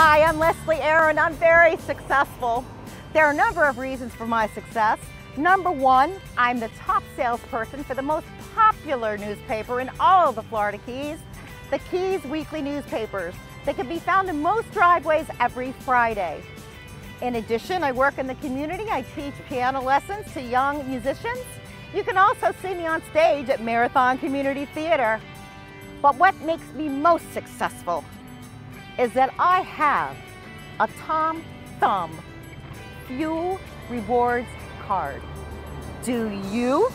Hi, I'm Lesley Aaron. I'm very successful. There are a number of reasons for my success. Number one, I'm the top salesperson for the most popular newspaper in all of the Florida Keys, the Keys Weekly Newspapers. They can be found in most driveways every Friday. In addition, I work in the community. I teach piano lessons to young musicians. You can also see me on stage at Marathon Community Theater. But what makes me most successful is that I have a Tom Thumb Fuel Rewards Card. Do you?